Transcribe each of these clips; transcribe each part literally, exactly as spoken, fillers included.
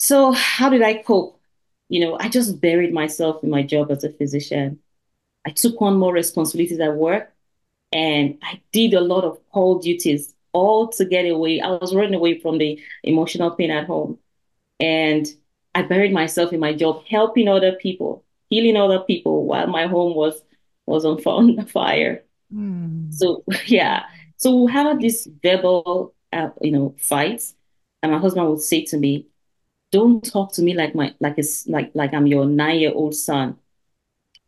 So how did I cope? You know, I just buried myself in my job as a physician. I took on more responsibilities at work, and I did a lot of call duties, all to get away. I was running away from the emotional pain at home. And I buried myself in my job, helping other people, healing other people, while my home was was on fire. Mm. So, yeah. So we had this verbal, uh, you know, fight. And my husband would say to me, "Don't talk to me like my like it's like like I'm your nine-year-old son."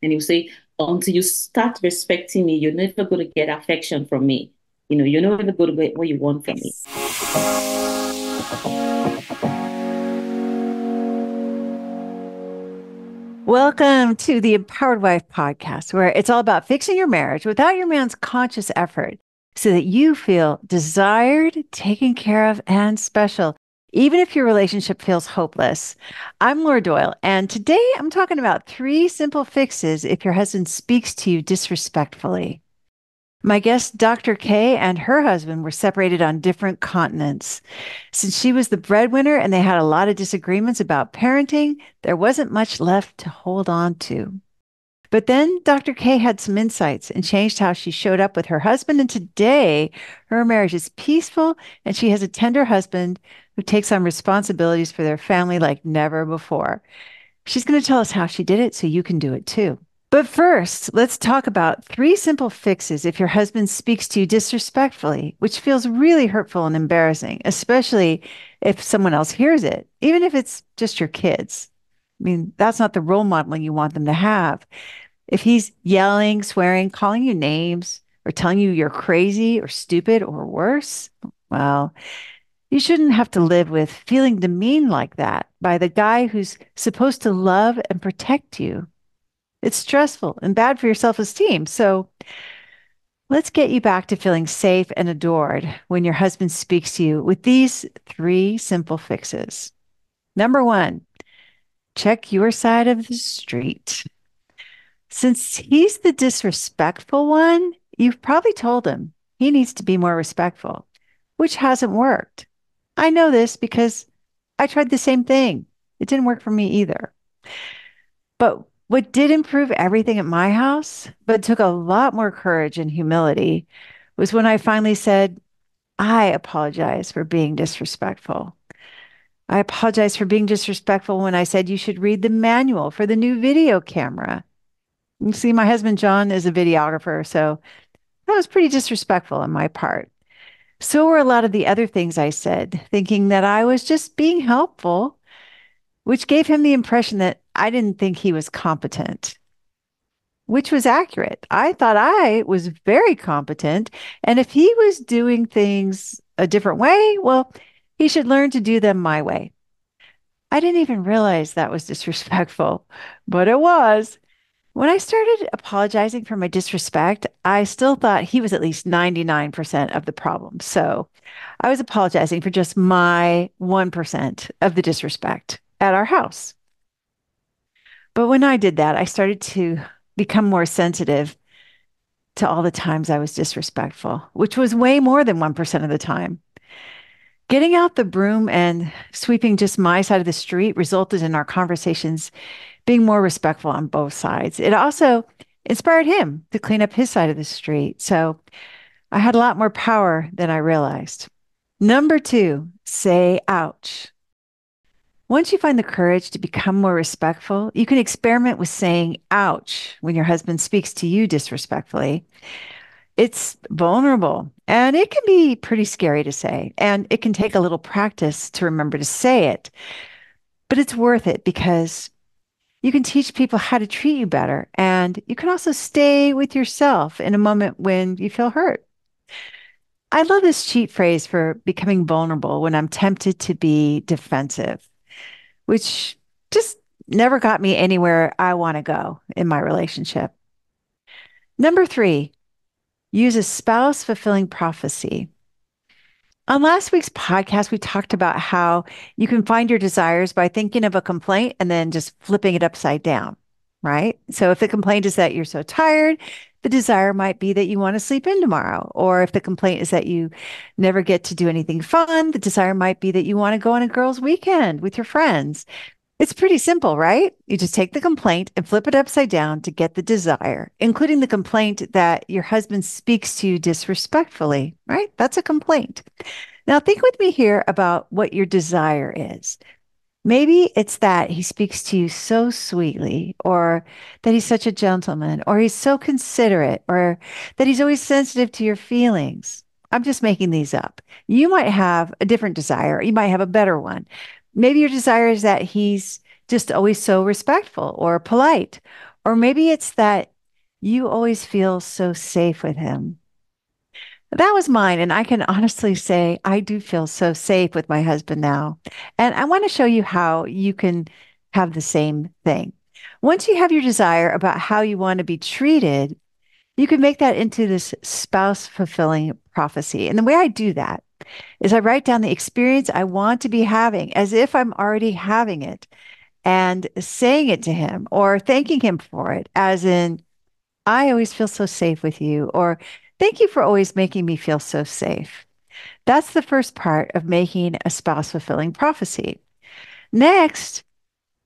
And he would say, "Until you start respecting me, you're never going to get affection from me. You know, you're never going to get what you want from me." Welcome to the Empowered Wife podcast, where it's all about fixing your marriage without your man's conscious effort so that you feel desired, taken care of, and special, even if your relationship feels hopeless. I'm Laura Doyle, and today I'm talking about three simple fixes if your husband speaks to you disrespectfully. My guest, Doctor Kay, and her husband were separated on different continents. Since she was the breadwinner and they had a lot of disagreements about parenting, there wasn't much left to hold on to. But then Doctor Kay had some insights and changed how she showed up with her husband. And today, her marriage is peaceful, and she has a tender husband who takes on responsibilities for their family like never before. She's going to tell us how she did it so you can do it too. But first, let's talk about three simple fixes if your husband speaks to you disrespectfully, which feels really hurtful and embarrassing, especially if someone else hears it, even if it's just your kids. I mean, that's not the role modeling you want them to have. If he's yelling, swearing, calling you names, or telling you you're crazy or stupid or worse, well, you shouldn't have to live with feeling demeaned like that by the guy who's supposed to love and protect you. It's stressful and bad for your self-esteem. So let's get you back to feeling safe and adored when your husband speaks to you with these three simple fixes. Number one, check your side of the street. Since he's the disrespectful one, you've probably told him he needs to be more respectful, which hasn't worked. I know this because I tried the same thing. It didn't work for me either. But what did improve everything at my house, but took a lot more courage and humility, was when I finally said, "I apologize for being disrespectful. I apologize for being disrespectful when I said you should read the manual for the new video camera." You see, my husband, John, is a videographer, so that was pretty disrespectful on my part. So were a lot of the other things I said, thinking that I was just being helpful, which gave him the impression that I didn't think he was competent, which was accurate. I thought I was very competent. And if he was doing things a different way, well, he should learn to do them my way. I didn't even realize that was disrespectful, but it was. When I started apologizing for my disrespect, I still thought he was at least ninety-nine percent of the problem. So I was apologizing for just my one percent of the disrespect at our house. But when I did that, I started to become more sensitive to all the times I was disrespectful, which was way more than one percent of the time. Getting out the broom and sweeping just my side of the street resulted in our conversations being more respectful on both sides. It also inspired him to clean up his side of the street. So I had a lot more power than I realized. Number two, say ouch. Once you find the courage to become more respectful, you can experiment with saying ouch when your husband speaks to you disrespectfully. It's vulnerable, and it can be pretty scary to say, and it can take a little practice to remember to say it. But it's worth it because you can teach people how to treat you better, and you can also stay with yourself in a moment when you feel hurt. I love this cheat phrase for becoming vulnerable when I'm tempted to be defensive, which just never got me anywhere I want to go in my relationship. Number three, use a spouse-fulfilling prophecy. On last week's podcast, we talked about how you can find your desires by thinking of a complaint and then just flipping it upside down, right? So if the complaint is that you're so tired, the desire might be that you want to sleep in tomorrow. Or if the complaint is that you never get to do anything fun, the desire might be that you want to go on a girls' weekend with your friends. It's pretty simple, right? You just take the complaint and flip it upside down to get the desire, including the complaint that your husband speaks to you disrespectfully, right? That's a complaint. Now, think with me here about what your desire is. Maybe it's that he speaks to you so sweetly, or that he's such a gentleman, or he's so considerate, or that he's always sensitive to your feelings. I'm just making these up. You might have a different desire. You might have a better one. Maybe your desire is that he's just always so respectful or polite, or maybe it's that you always feel so safe with him. That was mine, and I can honestly say I do feel so safe with my husband now, and I want to show you how you can have the same thing. Once you have your desire about how you want to be treated, you can make that into this spouse-fulfilling prophecy, and the way I do that is I write down the experience I want to be having as if I'm already having it and saying it to him or thanking him for it, as in, I always feel so safe with you, or thank you for always making me feel so safe. That's the first part of making a spouse-fulfilling prophecy. Next,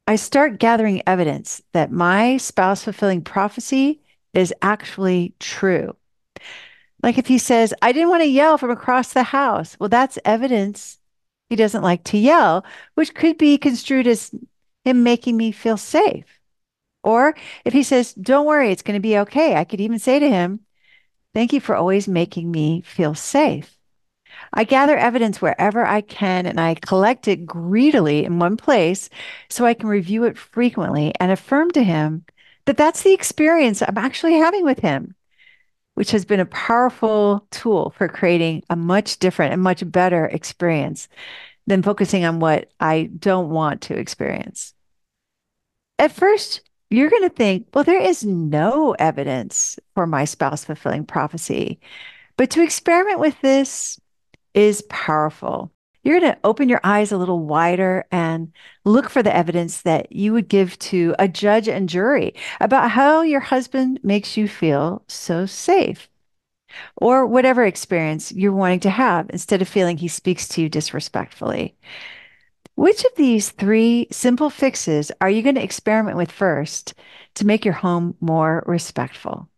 I start gathering evidence that my spouse-fulfilling prophecy is actually true. Like if he says, I didn't want to yell from across the house. Well, that's evidence he doesn't like to yell, which could be construed as him making me feel safe. Or if he says, don't worry, it's going to be okay. I could even say to him, thank you for always making me feel safe. I gather evidence wherever I can, and I collect it greedily in one place so I can review it frequently and affirm to him that that's the experience I'm actually having with him, which has been a powerful tool for creating a much different and much better experience than focusing on what I don't want to experience. At first, you're going to think, well, there is no evidence for my spouse-fulfilling prophecy, but to experiment with this is powerful. You're going to open your eyes a little wider and look for the evidence that you would give to a judge and jury about how your husband makes you feel so safe, or whatever experience you're wanting to have instead of feeling he speaks to you disrespectfully. Which of these three simple fixes are you going to experiment with first to make your home more respectful?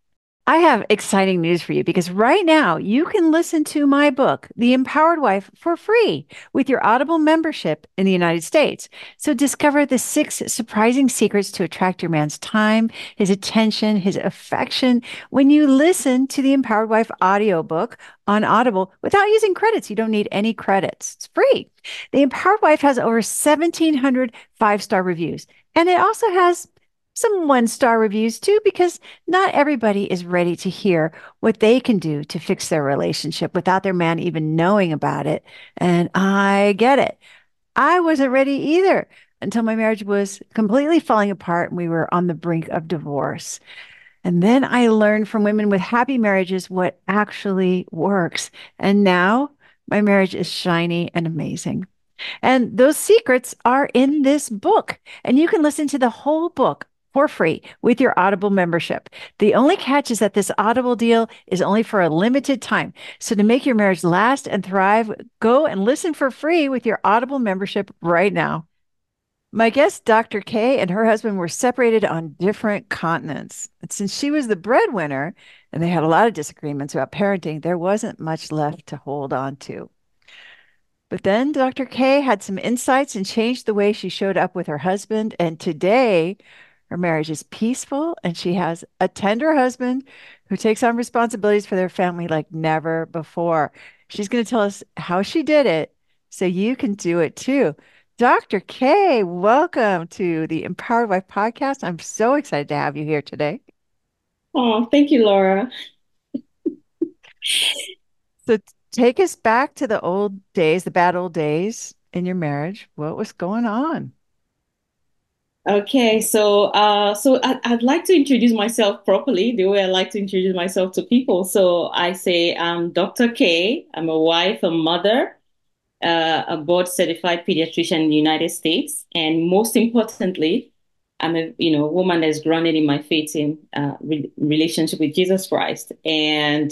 I have exciting news for you, because right now you can listen to my book, The Empowered Wife, for free with your Audible membership in the United States. So discover the six surprising secrets to attract your man's time, his attention, his affection when you listen to The Empowered Wife audiobook on Audible without using credits. You don't need any credits. It's free. The Empowered Wife has over seventeen hundred five-star reviews, and it also has some one-star reviews too, because not everybody is ready to hear what they can do to fix their relationship without their man even knowing about it. And I get it. I wasn't ready either until my marriage was completely falling apart and we were on the brink of divorce. And then I learned from women with happy marriages what actually works. And now my marriage is shiny and amazing. And those secrets are in this book, and you can listen to the whole book for free with your Audible membership. The only catch is that this Audible deal is only for a limited time. So to make your marriage last and thrive, go and listen for free with your Audible membership right now. My guest, Doctor Kay, and her husband were separated on different continents. And since she was the breadwinner and they had a lot of disagreements about parenting, there wasn't much left to hold on to. But then Doctor Kay had some insights and changed the way she showed up with her husband. And today, her marriage is peaceful, and she has a tender husband who takes on responsibilities for their family like never before. She's going to tell us how she did it so you can do it too. Doctor Kay, welcome to the Empowered Wife podcast. I'm so excited to have you here today. Oh, thank you, Laura. So take us back to the old days, the bad old days in your marriage. What was going on? Okay, so uh, so I, I'd like to introduce myself properly, the way I like to introduce myself to people. So I say I'm Doctor Kay. I'm a wife, a mother, uh, a board-certified pediatrician in the United States, and most importantly, I'm a, you know, woman that's grounded in my faith and uh, re relationship with Jesus Christ. And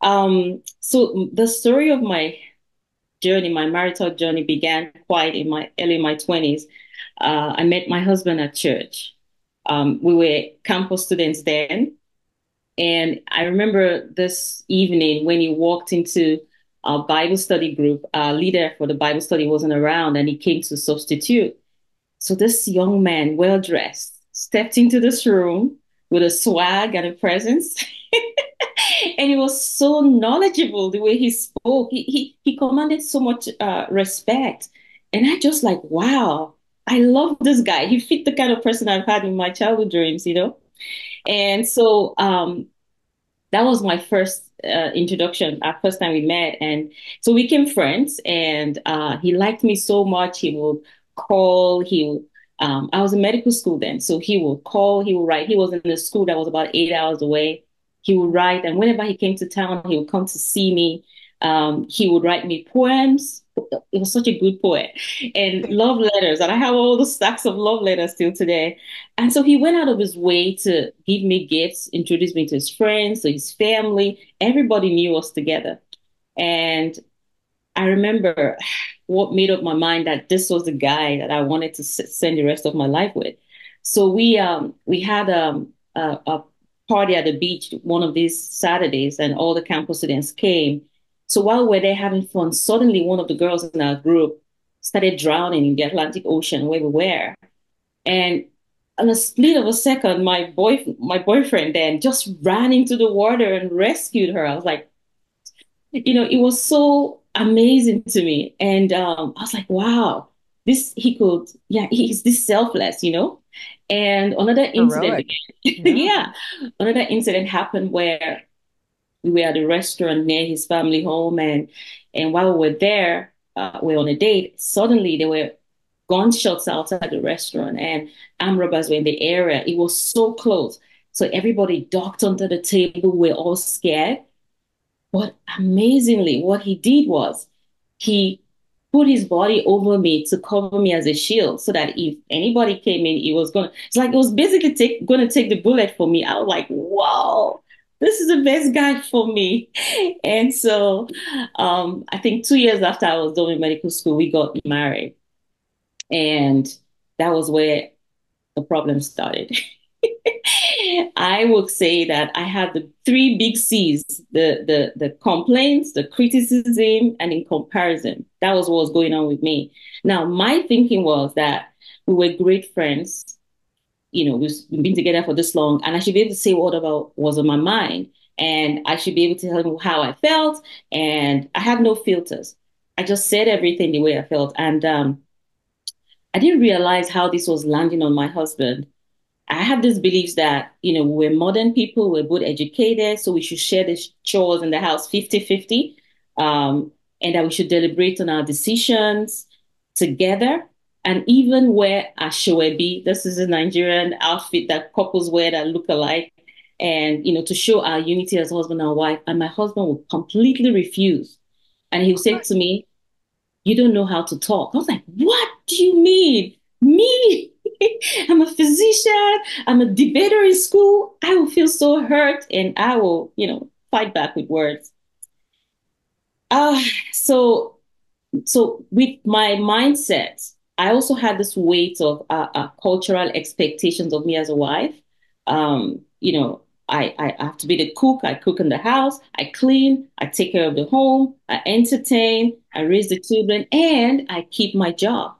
um, so the story of my journey, my marital journey, began quite in my early in my twenties. Uh, I met my husband at church. Um, we were campus students then. And I remember this evening when he walked into our Bible study group, our leader for the Bible study wasn't around, and he came to substitute. So this young man, well-dressed, stepped into this room with a swag and a presence. And he was so knowledgeable the way he spoke. He, he, he commanded so much uh, respect. And I just like, wow, I love this guy. He fit the kind of person I've had in my childhood dreams, you know? And so um, that was my first uh, introduction, our first time we met. And so we became friends, and uh, he liked me so much. He would call, he would, um, I was in medical school then. So he would call, he would write. He was in a school that was about eight hours away. He would write. And whenever he came to town, he would come to see me. Um, he would write me poems. He was such a good poet, and love letters. And I have all the stacks of love letters still today. And so he went out of his way to give me gifts, introduce me to his friends, to his family. Everybody knew us together. And I remember what made up my mind that this was the guy that I wanted to spend the rest of my life with. So we, um, we had um, a, a party at the beach one of these Saturdays, and all the campus students came. So while we're there having fun, suddenly one of the girls in our group started drowning in the Atlantic Ocean where we were. And in a split of a second, my boy, my boyfriend then just ran into the water and rescued her. I was like, you know, it was so amazing to me. And um, I was like, wow, this, he could, yeah, he's this selfless, you know? And another incident, yeah. yeah, another incident happened where we were at a restaurant near his family home. And, and while we were there, uh, we were on a date. Suddenly there were gunshots outside the restaurant, and armed robbers were in the area. It was so close. So everybody ducked under the table. We were all scared. But amazingly, what he did was he put his body over me to cover me as a shield, so that if anybody came in, he was going to, it's like it was basically take, going to take the bullet for me. I was like, wow, this is the best guy for me. And so um, I think two years after I was done with medical school, we got married. And that was where the problem started. I would say that I had the three big C's, the, the, the complaints, the criticism, and in comparison. That was what was going on with me. Now, my thinking was that we were great friends. You know, we've been together for this long, and I should be able to say what about was on my mind. And I should be able to tell him how I felt. And I had no filters. I just said everything the way I felt. And um, I didn't realize how this was landing on my husband. I had this belief that, you know, we're modern people, we're both educated, so we should share the chores in the house fifty fifty, um, and that we should deliberate on our decisions together, and even wear ashoebi. This is a Nigerian outfit that couples wear that look alike, and, you know, to show our unity as husband and wife. And my husband would completely refuse. And he would say to me, "You don't know how to talk." I was like, "What do you mean? Me? I'm a physician. I'm a debater in school. I will feel so hurt, and I will, you know, fight back with words." Uh, so, so with my mindset, I also had this weight of uh, uh, cultural expectations of me as a wife. Um, you know, I, I have to be the cook. I cook in the house. I clean. I take care of the home. I entertain. I raise the children, and I keep my job.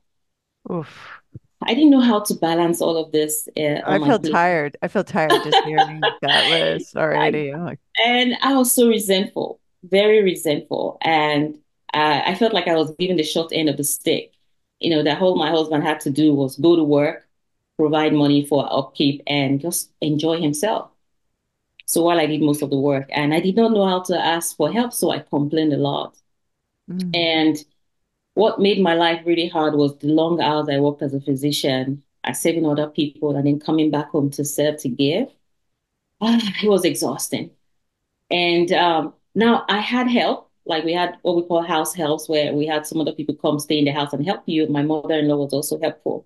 Oof. I didn't know how to balance all of this. Uh, I feel tired. I feel tired just hearing that list already. I, and I was so resentful, very resentful. And uh, I felt like I was given the short end of the stick. You know, that all my husband had to do was go to work, provide money for upkeep, and just enjoy himself. So while I did most of the work, and I did not know how to ask for help, so I complained a lot. Mm. And what made my life really hard was the long hours I worked as a physician, I saving other people, and then coming back home to serve, to give. Ah, it was exhausting. And um, now I had help. Like, we had what we call house helps, where we had some other people come stay in the house and help you. My mother-in-law was also helpful.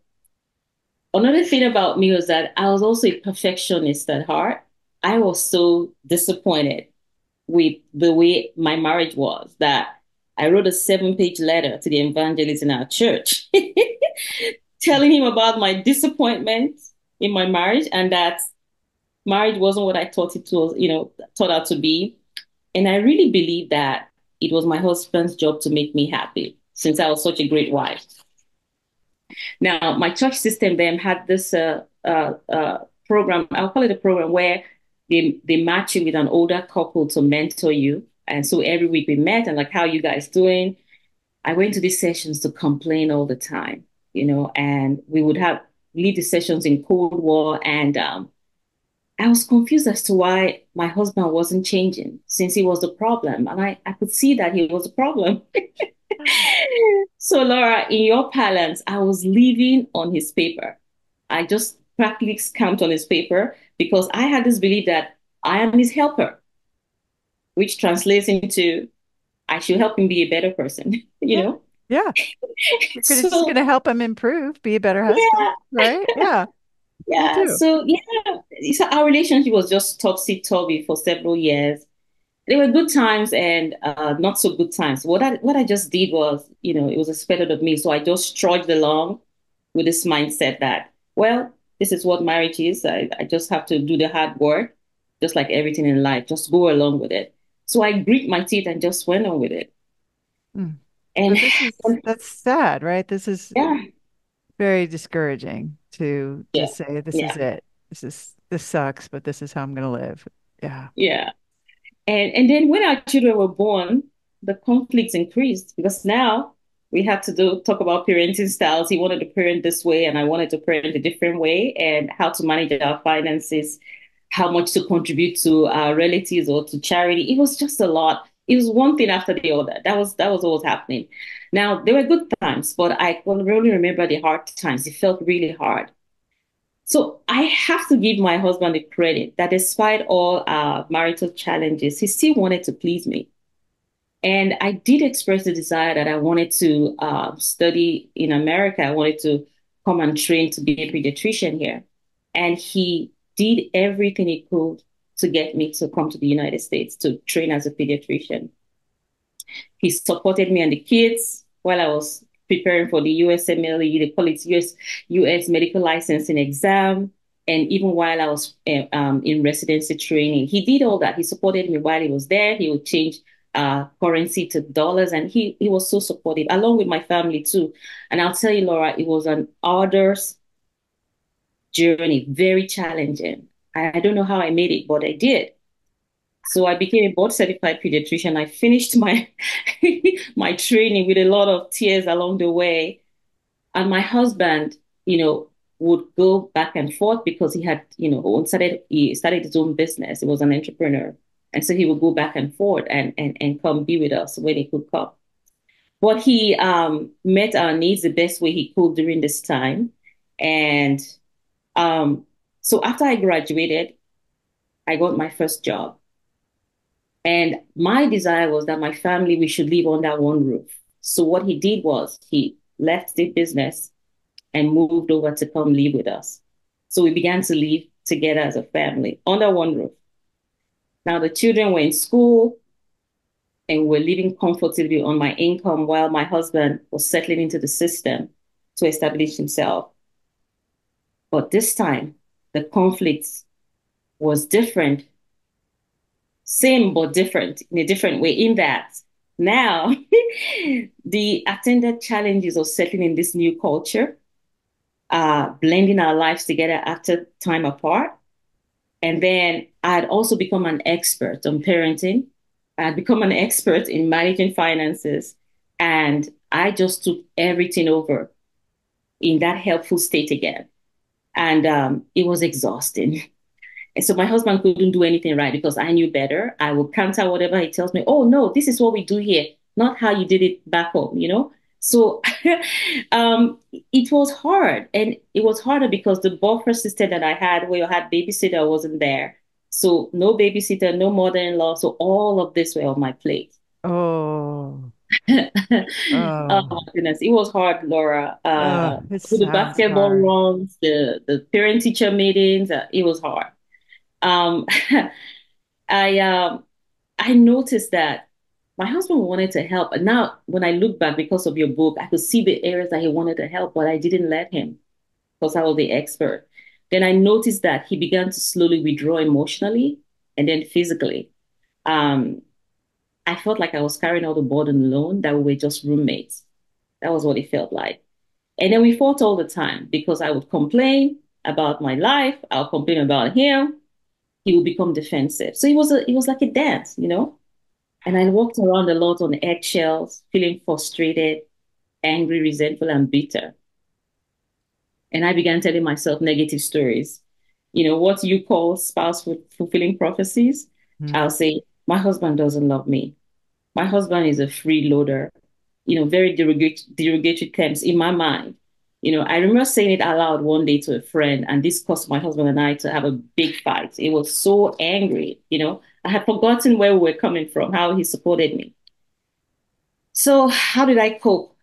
Another thing about me was that I was also a perfectionist at heart. I was so disappointed with the way my marriage was that I wrote a seven-page letter to the evangelist in our church telling him about my disappointment in my marriage and that marriage wasn't what I thought it was, you know, thought out to be. And I really believe that it was my husband's job to make me happy since I was such a great wife. Now, my church system then had this uh, uh, uh, program, I'll call it a program, where they, they match you with an older couple to mentor you. And so every week we met and like, how are you guys doing? I went to these sessions to complain all the time, you know, and we would have lead the sessions in Cold War. And um, I was confused as to why my husband wasn't changing since he was the problem. And I, I could see that he was the problem. So Laura, in your parlance, I was living on his paper. I just practically camped on his paper because I had this belief that I am his helper, which translates into I should help him be a better person, you yeah. know? Yeah. It's so, just going to help him improve, be a better husband, yeah. right? Yeah. Yeah. So, yeah, so our relationship was just topsy-turvy for several years. There were good times and uh, not so good times. What I what I just did was, you know, it was expected of me. So I just trudged along with this mindset that, well, this is what marriage is. I, I just have to do the hard work, just like everything in life. Just go along with it. So I grit my teeth and just went on with it. Mm. And is, that's sad, right? This is yeah. very discouraging to, yeah. to say, this yeah. is it. This is this sucks, but this is how I'm going to live. Yeah. Yeah. And and then when our children were born, the conflicts increased because now we had to do, talk about parenting styles. He wanted to parent this way and I wanted to parent a different way, and how to manage our finances, how much to contribute to our relatives or to charity. It was just a lot. It was one thing after the other. That was that was what was happening. Now, there were good times, but I really remember the hard times. It felt really hard. So I have to give my husband the credit that despite all our marital challenges, he still wanted to please me. And I did express the desire that I wanted to uh, study in America. I wanted to come and train to be a pediatrician here. And he did everything he could to get me to come to the United States to train as a pediatrician. He supported me and the kids while I was preparing for the U S M L E, they call it U S medical licensing exam. And even while I was um, in residency training, he did all that. He supported me while he was there. He would change uh, currency to dollars. And he, he was so supportive, along with my family too. And I'll tell you, Laura, it was an arduous journey, very challenging. I, I don't know how I made it, but I did. So I became a board-certified pediatrician. I finished my my training with a lot of tears along the way. And my husband, you know, would go back and forth because he had, you know, started, he started his own business. He was an entrepreneur. And so he would go back and forth and, and, and come be with us when he could come. But he um, met our needs the best way he could during this time. And um, so after I graduated, I got my first job. And my desire was that my family, we should live under one roof. So what he did was he left the business and moved over to come live with us. So we began to live together as a family under one roof. Now the children were in school and were living comfortably on my income while my husband was settling into the system to establish himself. But this time, the conflict was different. Same, but different, in a different way, in that now the attended challenges of settling in this new culture, uh, blending our lives together after time apart. And then I had also become an expert on parenting. I had become an expert in managing finances. And I just took everything over in that helpful state again. And um, it was exhausting. And so my husband couldn't do anything right because I knew better. I would counter whatever he tells me. Oh, no, this is what we do here, not how you did it back home, you know? So um, it was hard. And it was harder because the buffer system that I had where I had babysitter wasn't there. So no babysitter, no mother-in-law. So all of this were on my plate. Oh. oh. Oh my goodness, it was hard, Laura. Uh, oh, with the basketball hard. runs, the the parent teacher meetings, uh, it was hard. Um, I um, I noticed that my husband wanted to help, and now when I look back because of your book, I could see the areas that he wanted to help, but I didn't let him because I was the expert. Then I noticed that he began to slowly withdraw emotionally and then physically. Um, I felt like I was carrying all the burden alone, that we were just roommates. That was what it felt like. And then we fought all the time because I would complain about my life. I'll complain about him. He would become defensive. So it was, a, it was like a dance, you know? And I walked around a lot on eggshells, feeling frustrated, angry, resentful, and bitter. And I began telling myself negative stories. You know, what you call spouse fulfilling prophecies. Mm. I'll say, my husband doesn't love me. My husband is a freeloader. You know, very derogatory, derogatory terms in my mind. You know, I remember saying it out loud one day to a friend, and this caused my husband and I to have a big fight. He was so angry. You know, I had forgotten where we were coming from, how he supported me. So how did I cope?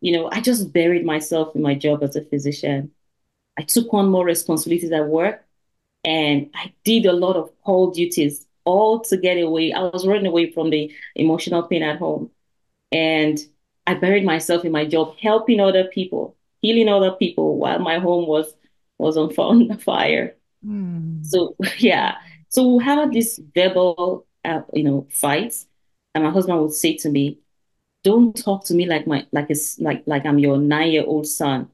You know, I just buried myself in my job as a physician. I took on more responsibilities at work, and I did a lot of call duties all to get away. I was running away from the emotional pain at home. And I buried myself in my job, helping other people, healing other people while my home was, was on fire. Mm. So, yeah. So we had this verbal, uh, you know, fights. And my husband would say to me, don't talk to me like my like it's like like I'm your nine-year-old son.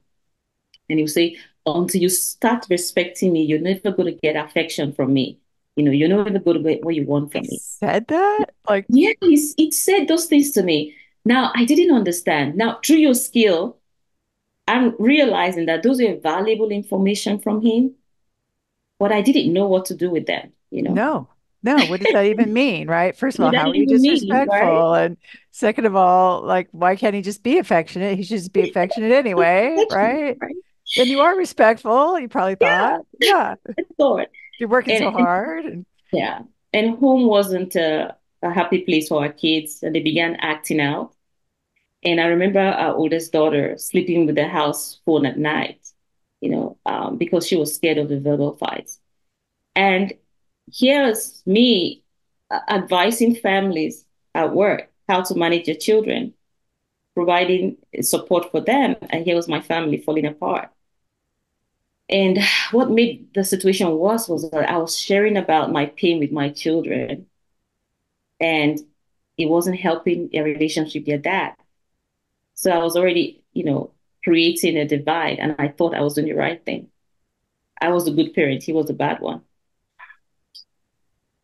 And he'll say, until you start respecting me, you're never going to get affection from me. You know, you're never going to get what you want from he me. Said that? Like, yeah, he, he said those things to me. Now, I didn't understand. Now, through your skill, I'm realizing that those were valuable information from him, but I didn't know what to do with them, you know? No. No, what does that even mean, right? First of all, how are you disrespectful? Right? And second of all, like, why can't he just be affectionate? He should just be affectionate anyway, right? right? And you are respectful, you probably thought. Yeah. yeah. Thought. You're working and, so hard. And, yeah. And home wasn't a, a happy place for our kids. And they began acting out. And I remember our oldest daughter sleeping with the house phone at night, you know, um, because she was scared of the verbal fights. And here's me uh, advising families at work how to manage their children, providing support for them. And here was my family falling apart. And what made the situation worse was that I was sharing about my pain with my children, and it wasn't helping their relationship with their dad. So I was already, you know, creating a divide, and I thought I was doing the right thing. I was a good parent. He was a bad one.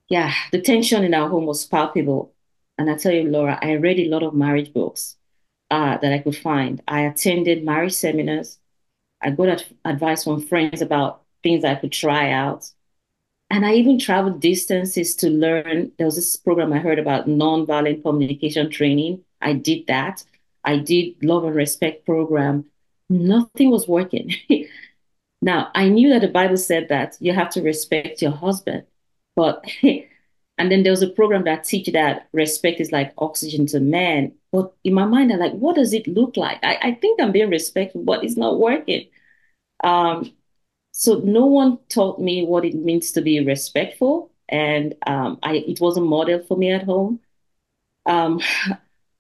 Yeah, the tension in our home was palpable. And I tell you, Laura, I read a lot of marriage books uh, that I could find. I attended marriage seminars. I got ad advice from friends about things I could try out. And I even traveled distances to learn. There was this program I heard about, nonviolent communication training. I did that. I did love and respect program. Nothing was working. Now, I knew that the Bible said that you have to respect your husband. But, and then there was a program that teach that respect is like oxygen to men. But in my mind, I'm like, what does it look like? I, I think I'm being respectful, but it's not working. Um, so no one taught me what it means to be respectful. And um, I, it was a model for me at home. Um,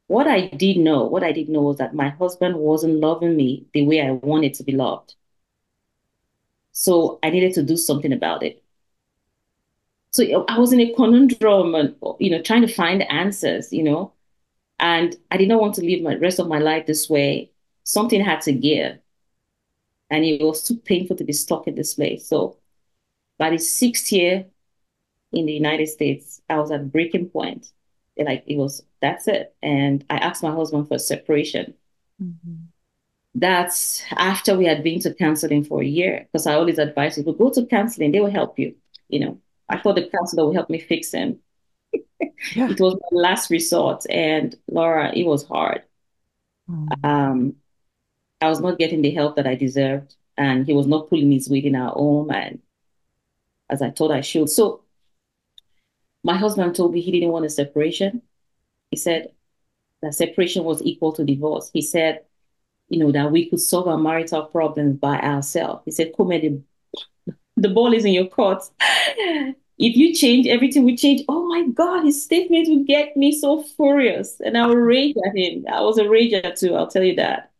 what I did know, what I did know was that my husband wasn't loving me the way I wanted to be loved. So I needed to do something about it. So I was in a conundrum, and, you know, trying to find answers, you know, and I did not want to live my rest of my life this way. Something had to give, and it was too painful to be stuck in this place. So by the sixth year in the United States, I was at a breaking point. Like, it was, that's it. And I asked my husband for separation. Mm-hmm. That's after we had been to counseling for a year, because I always advise people, go to counseling, they will help you, you know. I thought the counselor would help me fix him. Yeah. It was my last resort. And Laura, it was hard. Mm. Um, I was not getting the help that I deserved. And he was not pulling his weight in our home, and as I thought I should. So my husband told me he didn't want a separation. He said, that separation was equal to divorce. He said, you know, that we could solve our marital problems by ourselves. He said, Kome, the, the ball is in your court. If you change, everything would change. Oh my God, his statement would get me so furious. And I would rage at him. I was a rager too, I'll tell you that.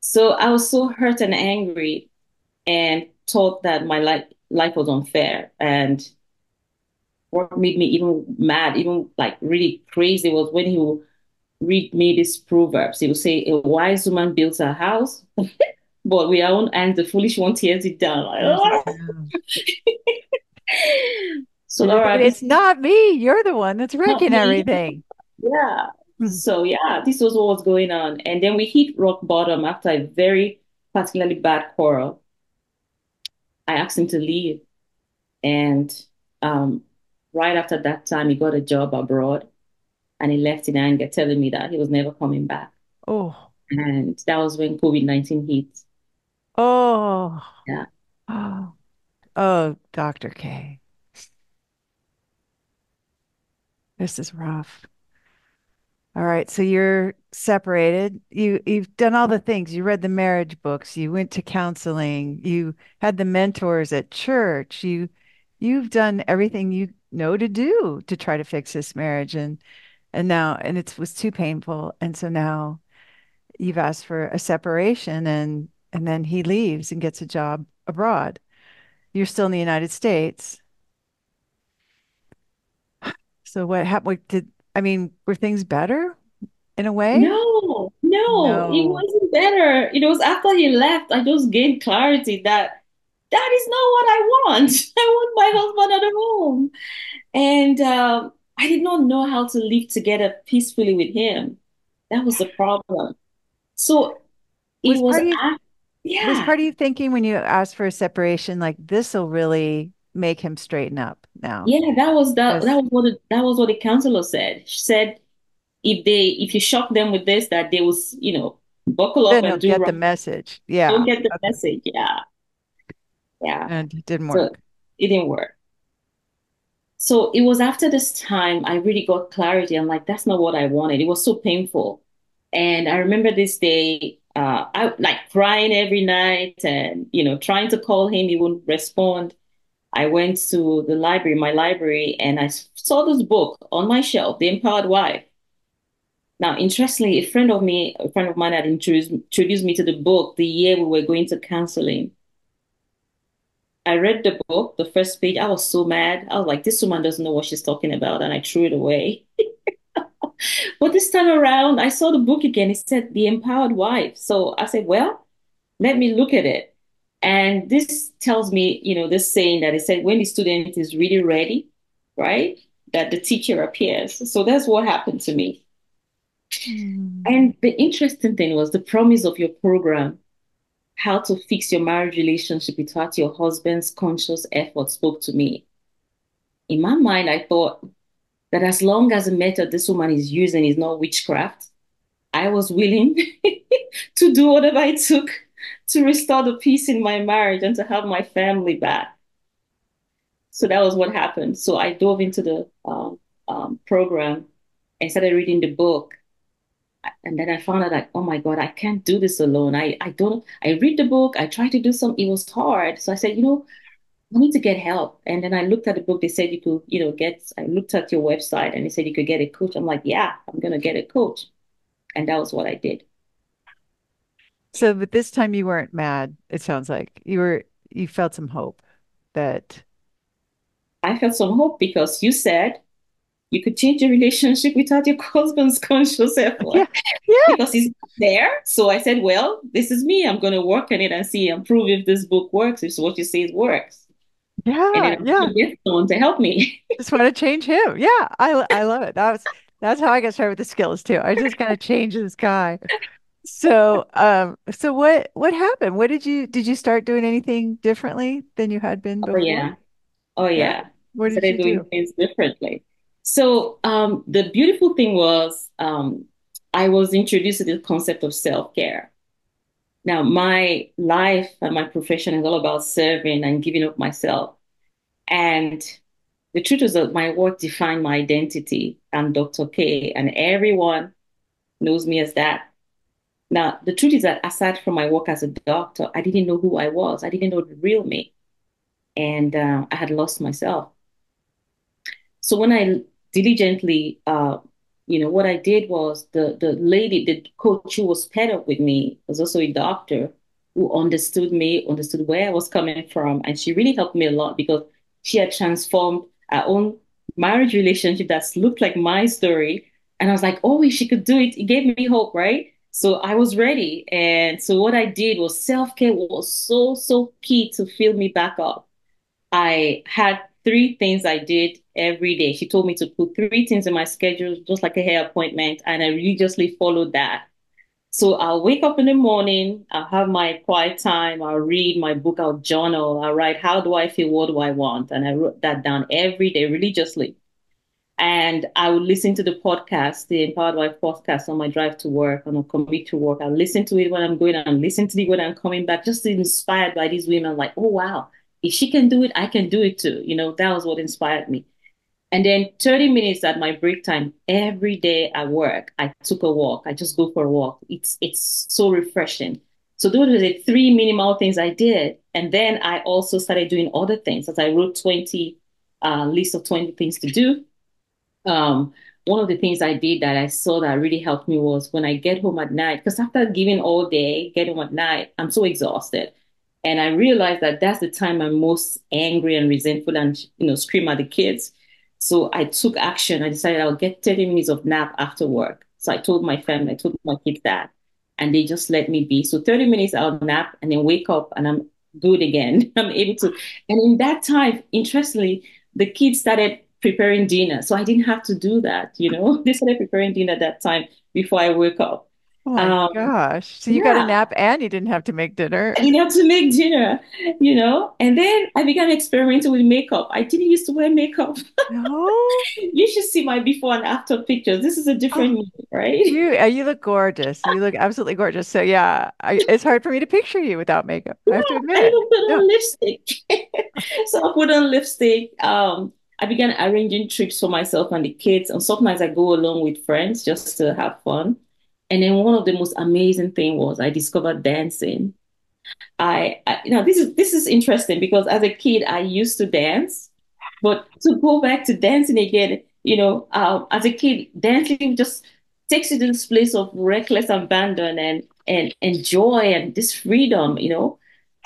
So I was so hurt and angry and thought that my life, life was unfair. And what made me even mad, even like really crazy, was when he would read me these proverbs. He would say, a wise woman builds her house, but with her own hands, the foolish one tears it down. Like, oh. So Laura, but it's this, not me. You're the one that's wrecking everything. Yeah. So yeah, this was what was going on. And then we hit rock bottom after a very particularly bad quarrel. I asked him to leave. And um, right after that time, he got a job abroad. And he left in anger, telling me that he was never coming back. Oh. And that was when COVID nineteen hit. Oh. Yeah. Oh, oh Doctor Kay. This is rough. All right, so you're separated. You you've done all the things. You read the marriage books. You went to counseling. You had the mentors at church. You you've done everything you know to do to try to fix this marriage, and and now and it was too painful, and so now you've asked for a separation, and and then he leaves and gets a job abroad. You're still in the United States. So what happened? What did I mean, were things better in a way? No, no, no, it wasn't better. It was after he left, I just gained clarity that that is not what I want. I want my husband at home. And um, I did not know how to live together peacefully with him. That was the problem. So it was, was part of you, after, yeah. Was part of you thinking when you asked for a separation, like this will really make him straighten up now? Yeah, that was that. That was what the, that was what the counselor said. She said, if they, if you shock them with this, that they will, you know, buckle up and do get the message. Yeah, don't get the message. Yeah, yeah. And it didn't work. So it didn't work. So it was after this time I really got clarity. I'm like, that's not what I wanted. It was so painful, and I remember this day. Uh, I like crying every night, and you know, trying to call him, he wouldn't respond. I went to the library, my library, and I saw this book on my shelf, The Empowered Wife. Now, interestingly, a friend of me, a friend of mine had introduced, introduced me to the book the year we were going to counseling. I read the book, the first page. I was so mad. I was like, this woman doesn't know what she's talking about, and I threw it away. But this time around, I saw the book again. It said The Empowered Wife. So I said, well, let me look at it. And this tells me, you know, this saying that it said when the student is really ready, right, that the teacher appears. So that's what happened to me. Mm. And the interesting thing was the promise of your program, How to Fix Your Marriage Relationship Without Your Husband's Conscious Effort, spoke to me. In my mind, I thought that as long as the method this woman is using is not witchcraft, I was willing to do whatever I took to restore the peace in my marriage and to have my family back. So that was what happened. So I dove into the um, um, program and started reading the book. And then I found out like, oh my God, I can't do this alone. I, I don't, I read the book, I tried to do some, it was hard. So I said, you know, I need to get help. And then I looked at the book, they said you could, you know, get, I looked at your website and they said you could get a coach. I'm like, yeah, I'm going to get a coach. And that was what I did. So, but this time you weren't mad, it sounds like. You were, you felt some hope that... I felt some hope because you said you could change your relationship without your husband's conscious effort. Yeah. Yeah. Because he's not there. So I said, well, this is me. I'm going to work on it and see and prove if this book works, if what you say it works. Yeah, and then yeah. Get someone to help me. Just want to change him. Yeah, I, I love it. That was, that's how I got started with the skills too. I just kind of changed this guy. So, um, so what, what happened? What did you, did you start doing anything differently than you had been before? Oh yeah. Oh yeah. What did you do? Doing things differently. So, um, the beautiful thing was, um, I was introduced to the concept of self-care. Now my life and my profession is all about serving and giving up myself. And the truth is that my work defined my identity. I'm Doctor Kay, and everyone knows me as that. Now, the truth is that aside from my work as a doctor, I didn't know who I was. I didn't know the real me. And uh, I had lost myself. So when I diligently, uh, you know, what I did was the, the lady, the coach who was paired up with me was also a doctor who understood me, understood where I was coming from. And she really helped me a lot because she had transformed our own marriage relationship that looked like my story. And I was like, oh, if she could do it, it gave me hope, right? So I was ready. And so what I did was self-care was so, so key to fill me back up. I had three things I did every day. She told me to put three things in my schedule, just like a hair appointment. And I religiously followed that. So I'll wake up in the morning. I'll have my quiet time. I'll read my book. I'll journal. I'll write, how do I feel? What do I want? And I wrote that down every day religiously. And I would listen to the podcast, the Empowered Wife podcast, on my drive to work, on a commute to work. I'll listen to it when I'm going, and listen to it when I'm coming back, just inspired by these women. Like, oh, wow, if she can do it, I can do it too. You know, that was what inspired me. And then thirty minutes at my break time, every day at work, I took a walk. I just go for a walk. It's, it's so refreshing. So those were the three minimal things I did. And then I also started doing other things, as I wrote twenty, uh, list of twenty things to do. Um, one of the things I did that I saw that really helped me was when I get home at night, because after giving all day, get home at night, I'm so exhausted. And I realized that that's the time I'm most angry and resentful and, you know, scream at the kids. So I took action. I decided I'll get thirty minutes of nap after work. So I told my family, I told my kids that, and they just let me be. So thirty minutes I'll nap and then wake up and I'm good again. I'm able to. And in that time, interestingly, the kids started preparing dinner. So I didn't have to do that, you know. They started preparing dinner at that time before I woke up. Oh my um, gosh. So you yeah. got a nap and you didn't have to make dinner. I didn't have to make dinner, you know. And then I began experimenting with makeup. I didn't used to wear makeup. No. You should see my before and after pictures. This is a different oh, me, right? You, you look gorgeous. You look absolutely gorgeous. So yeah, I, it's hard for me to picture you without makeup. Yeah, I have to admit. I put yeah. on lipstick. So I put on lipstick. Um, I began arranging trips for myself and the kids. And sometimes I go along with friends just to have fun. And then one of the most amazing things was I discovered dancing. I, I you know, this is this is interesting because as a kid, I used to dance. But to go back to dancing again, you know, uh, as a kid, dancing just takes you to this place of reckless abandon and, and, and joy and this freedom, you know.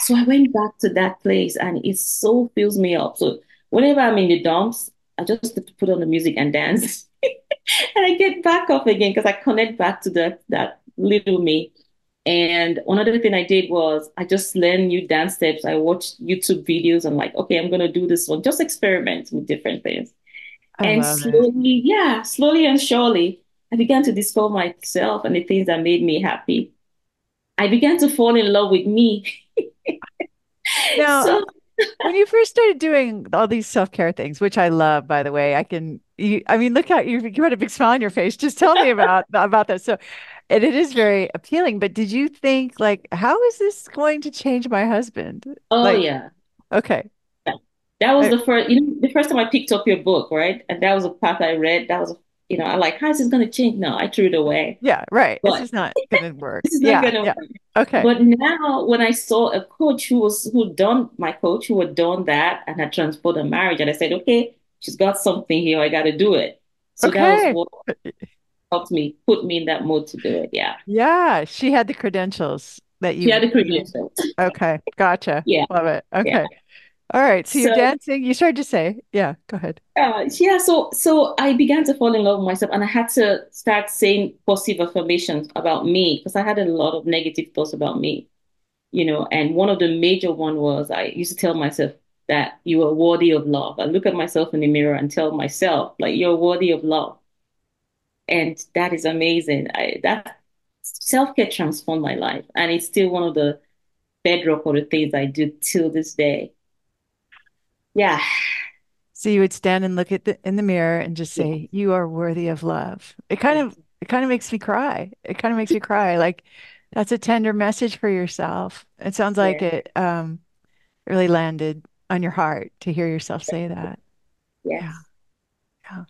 So I went back to that place and it so fills me up. So whenever I'm in the dumps, I just put on the music and dance. And I get back up again because I connect back to the, that little me. And one other thing I did was I just learned new dance steps. I watched YouTube videos. I'm like, okay, I'm going to do this one. Just experiment with different things. I and slowly, it. yeah, slowly and surely, I began to discover myself and the things that made me happy. I began to fall in love with me. Now, so when you first started doing all these self-care things, which I love, by the way, I can, you, I mean, look how you, you had a big smile on your face. Just tell me about, about that. So, and it is very appealing, but did you think like, how is this going to change my husband? Oh like, yeah. Okay. Yeah. That was I, the first, you know, the first time I picked up your book, right? And that was a part I read. That was, you know, I like, how is this going to change? No, I threw it away. Yeah. Right. But, this is not going to work. This is yeah, not going to yeah. work. Okay. But now when I saw a coach who was, who done, my coach who had done that and had transformed a marriage, and I said, okay, she's got something here. I got to do it. So okay. that was what helped me, put me in that mode to do it. Yeah. Yeah. She had the credentials that you. She had the credentials. Okay. Gotcha. Yeah. Love it. Okay. Yeah. All right. So, so you're dancing. You started to say, yeah, go ahead. Uh, yeah. So, so I began to fall in love with myself and I had to start saying positive affirmations about me because I had a lot of negative thoughts about me, you know, and one of the major one was I used to tell myself, that you are worthy of love. I look at myself in the mirror and tell myself, like, you're worthy of love. And that is amazing. I, that self-care transformed my life. And it's still one of the bedrock of the things I do till this day. Yeah. So you would stand and look at the, in the mirror and just say, yeah. you are worthy of love. It kind of, it kind of makes me cry. It kind of makes me cry. Like, that's a tender message for yourself. It sounds like yeah. it um, really landed on your heart to hear yourself say that. Yes. Yeah.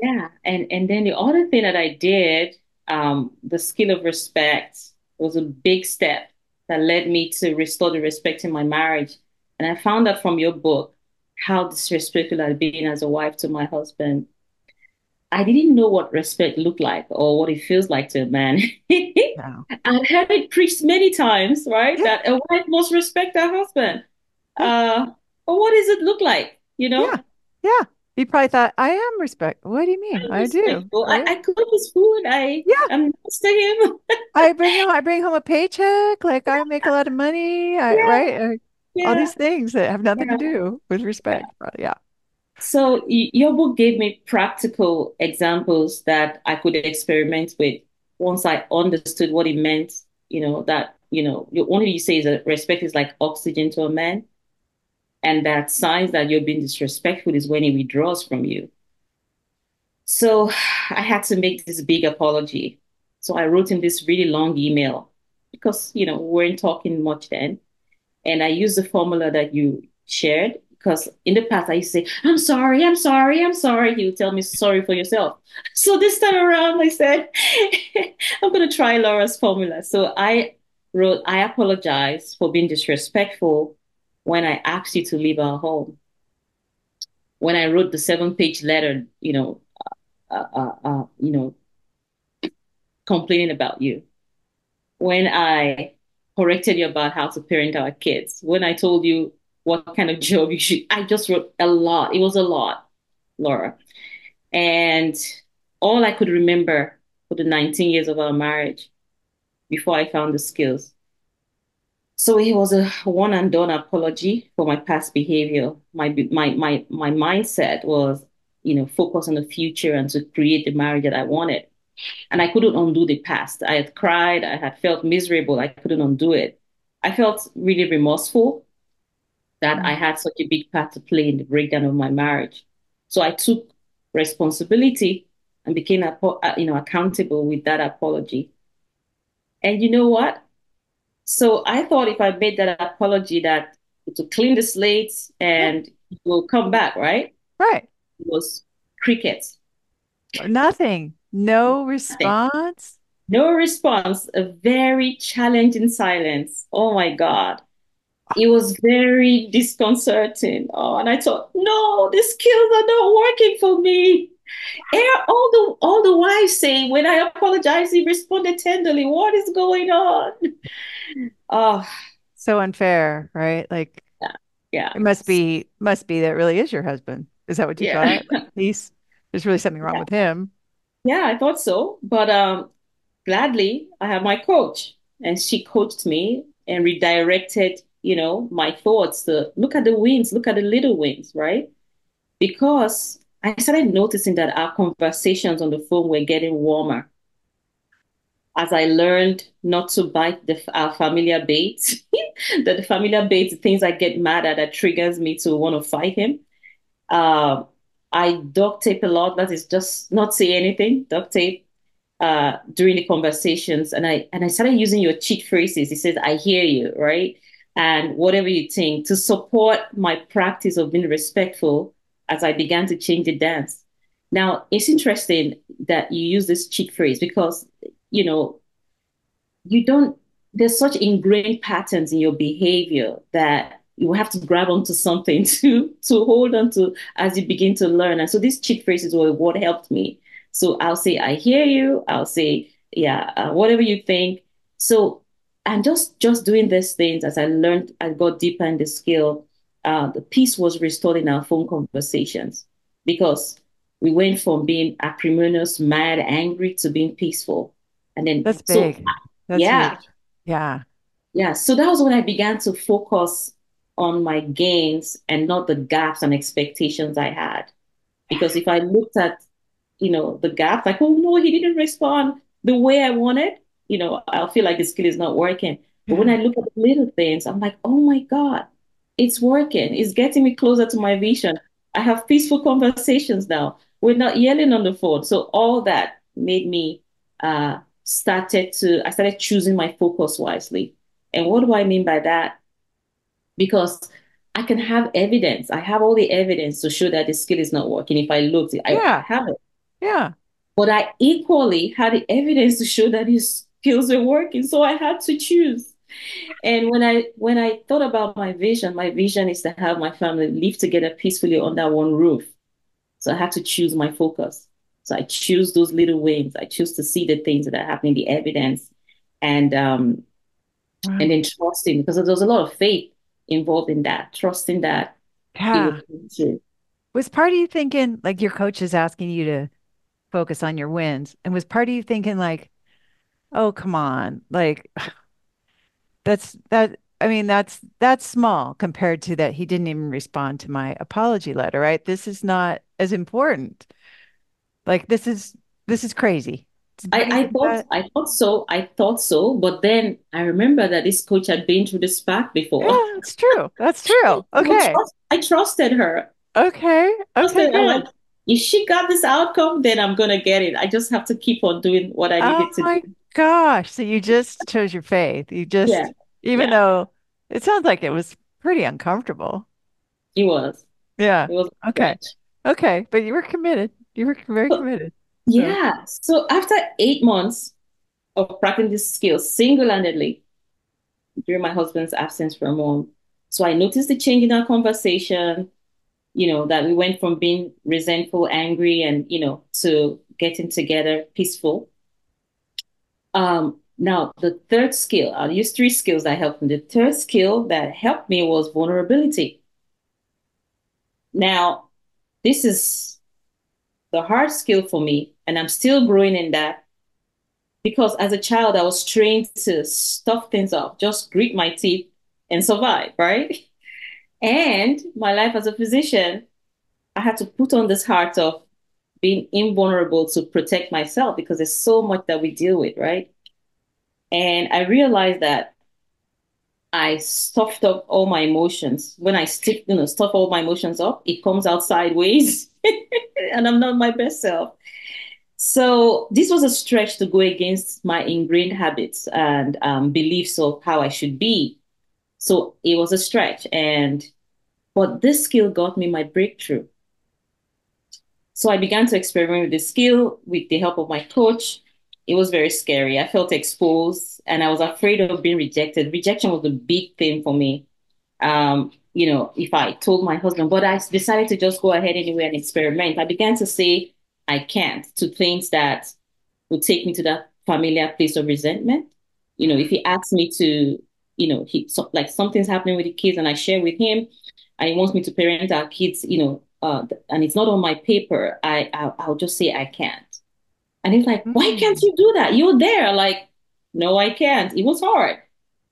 Yeah. Yeah. And and then the other thing that I did um, the skill of respect was a big step that led me to restore the respect in my marriage. And I found out from your book how disrespectful I'd been as a wife to my husband. I didn't know what respect looked like or what it feels like to a man. Wow. I've heard it preached many times, right? Yeah. That a wife must respect her husband. Uh, but what does it look like, you know? Yeah, yeah. You probably thought, I am respectful. What do you mean? I do. Right? I, I cook his food. I, yeah. I'm nice to him. I bring home, I bring home a paycheck. Like, I make a lot of money. I, yeah. Right? I, yeah. All these things that have nothing yeah. to do with respect. Yeah. yeah. So your book gave me practical examples that I could experiment with once I understood what it meant, you know, that, you know, the only thing you say is that respect is like oxygen to a man. And that signs that you're being disrespectful is when he withdraws from you. So I had to make this big apology. So I wrote him this really long email because, you know, we weren't talking much then. And I used the formula that you shared because in the past I used to say, I'm sorry, I'm sorry, I'm sorry. He would tell me, sorry for yourself. So this time around I said, I'm going to try Laura's formula. So I wrote, I apologize for being disrespectful when I asked you to leave our home, when I wrote the seven-page letter, you know, uh, uh, uh, you know, complaining about you, when I corrected you about how to parent our kids, when I told you what kind of job you should, I just wrote a lot. It was a lot, Laura. And all I could remember for the nineteen years of our marriage before I found the skills. So it was a one and done apology for my past behavior. My, my, my, my mindset was, you know, focus on the future and to create the marriage that I wanted. And I couldn't undo the past. I had cried. I had felt miserable. I couldn't undo it. I felt really remorseful that I had such a big part to play in the breakdown of my marriage. So I took responsibility and became, you know, accountable with that apology. And you know what? So I thought if I made that apology that it would clean the slate and yeah. it will come back, right? Right. It was crickets. Nothing. No response. No response. A very challenging silence. Oh, my God. It was very disconcerting. Oh, and I thought, no, the skills are not working for me. All the, all the wives say, when I apologize, he responded tenderly. What is going on? Oh, so unfair, right? Like, yeah, yeah. It must be, must be that really is your husband. Is that what you yeah. thought? He's, there's really something wrong yeah. with him. Yeah, I thought so. But um, gladly, I have my coach, and she coached me and redirected, you know, my thoughts to look at the wins, look at the little wins, right? Because I started noticing that our conversations on the phone were getting warmer as I learned not to bite the, our familiar bait, that the familiar bait, the things I get mad at that triggers me to want to fight him. Uh, I duct tape a lot, that is just not say anything, duct tape uh, during the conversations. And I, and I started using your cheat phrases. It says, I hear you, right? And whatever you think, to support my practice of being respectful as I began to change the dance. Now, it's interesting that you use this cheat phrase because, you know, you don't, there's such ingrained patterns in your behavior that you have to grab onto something to, to hold on to as you begin to learn. And so these cheat phrases were what helped me. So I'll say, I hear you. I'll say, yeah, uh, whatever you think. So I'm just, just doing these things as I learned, I got deeper in the skill. Uh, the peace was restored in our phone conversations because we went from being acrimonious, mad, angry to being peaceful. And then that's big. So, that's yeah. Huge. Yeah. Yeah. So that was when I began to focus on my gains and not the gaps and expectations I had. Because if I looked at, you know, the gaps, like, oh no, he didn't respond the way I wanted, you know, I'll feel like the skill is not working. But when I look at the little things, I'm like, oh my God. It's working. It's getting me closer to my vision. I have peaceful conversations now. We're not yelling on the phone. So all that made me uh, started to, I started choosing my focus wisely. And what do I mean by that? Because I can have evidence. I have all the evidence to show that the skill is not working. If I looked, I yeah. have it. Yeah. But I equally had evidence to show that his skills were working, so I had to choose. And when I when I thought about my vision, my vision is to have my family live together peacefully under one roof. So I had to choose my focus. So I choose those little wins. I choose to see the things that are happening, the evidence, and um, wow. and then trusting, because there was a lot of faith involved in that, trusting that. Yeah. Was part of you thinking, like, your coach is asking you to focus on your wins, and was part of you thinking, like, oh, come on, like, that's that. I mean, that's that's small compared to that. He didn't even respond to my apology letter, right? This is not as important. Like, this is this is crazy. I, I thought I thought so. I thought so. But then I remember that this coach had been through this path before. Yeah, that's true. That's true. Okay. I, trust, I trusted her. Okay. Okay. Her. Like, if she got this outcome, then I'm going to get it. I just have to keep on doing what I needed oh to do. Oh my gosh. So you just chose your faith. You just, yeah. even yeah. though it sounds like it was pretty uncomfortable. It was. Yeah. It was okay. Much. Okay. But you were committed. You were very but, committed. So. Yeah. So after eight months of practicing this skill single-handedly during my husband's absence from home, so I noticed the change in our conversation, you know, that we went from being resentful, angry, and, you know, to getting together peaceful. Um, now, the third skill, I'll use three skills that helped me. The third skill that helped me was vulnerability. Now, this is the hard skill for me, and I'm still growing in that, because as a child, I was trained to stuff things up, just grit my teeth and survive, right? And my life as a physician, I had to put on this heart of being invulnerable to protect myself, because there's so much that we deal with, right? And I realized that I stuffed up all my emotions. When I stick, you know, stuff all my emotions up, it comes out sideways. And I'm not my best self. So this was a stretch to go against my ingrained habits and um, beliefs of how I should be. So it was a stretch. And but this skill got me my breakthrough. So I began to experiment with the skill with the help of my coach. It was very scary. I felt exposed, and I was afraid of being rejected. Rejection was the big thing for me. Um, you know, if I told my husband, but I decided to just go ahead anyway and experiment. I began to say, I can't, to things that would take me to that familiar place of resentment. You know, if he asked me to, you know, he so, like something's happening with the kids and I share with him, and he wants me to parent our kids, you know, uh, and it's not on my paper, I, I, I'll just say I can't. And he's like, mm-hmm. why can't you do that? You're there. Like, no, I can't. It was hard.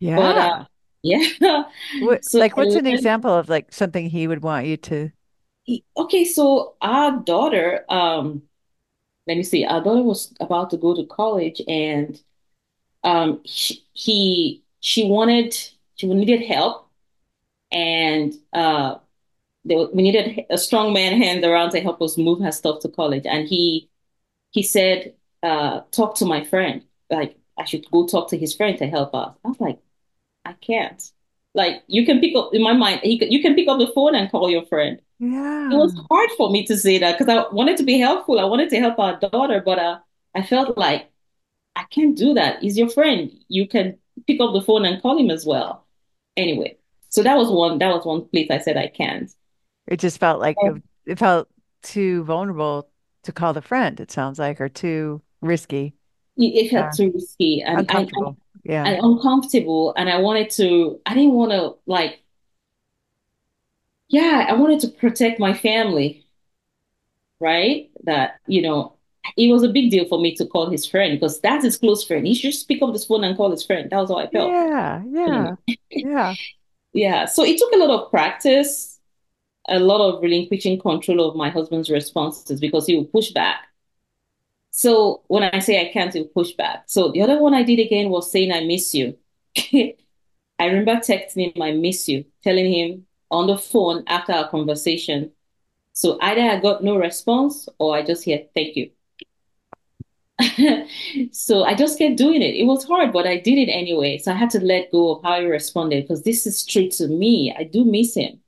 Yeah. But, uh, yeah. What, so, like, what's an and, example of like something he would want you to? He, okay, so our daughter, um, let me see, our daughter was about to go to college, and um, she, he, she wanted, she needed help, and uh, they, we needed a strong man hand around to help us move her stuff to college. And he, he said, uh, talk to my friend. Like, I should go talk to his friend to help us. I was like, I can't. Like, you can pick up, in my mind, he, you can pick up the phone and call your friend. Yeah. It was hard for me to say that, because I wanted to be helpful. I wanted to help our daughter, but uh, I felt like, I can't do that. He's your friend. You can pick up the phone and call him as well. Anyway, so that was one, that was one place I said I can't. It just felt like, um, it, it felt too vulnerable to call the friend, it sounds like, or too risky. It felt yeah. too risky. And uncomfortable. I, I, Yeah. And uncomfortable, and I wanted to, I didn't want to, like, yeah, I wanted to protect my family, right? That, you know, it was a big deal for me to call his friend, because that's his close friend. He should pick up this phone and call his friend. That was how I felt. Yeah, yeah, yeah. Yeah, so it took a lot of practice, a lot of relinquishing control of my husband's responses, because he would push back. So when I say I can't, it push back. So the other one I did again was saying, I miss you. I remember texting him, I miss you, telling him on the phone after our conversation. So either I got no response, or I just hear, thank you. So I just kept doing it. It was hard, but I did it anyway. So I had to let go of how he responded, because this is true to me. I do miss him.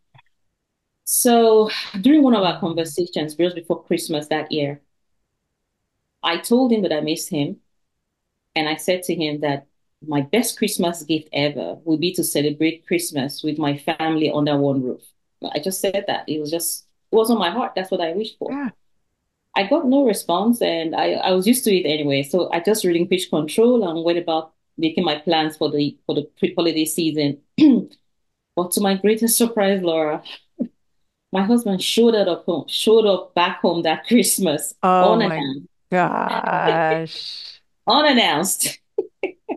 So during one of our conversations, just before Christmas that year, I told him that I missed him. And I said to him that my best Christmas gift ever would be to celebrate Christmas with my family under one roof. I just said that. It was just, it was on my heart. That's what I wished for. Yeah. I got no response, and I, I was used to it anyway. So I just relinquished control and went about making my plans for the for the pre-holiday season. But to my greatest surprise, Laura, my husband showed up home, showed up back home that Christmas. Oh my gosh. Unannounced.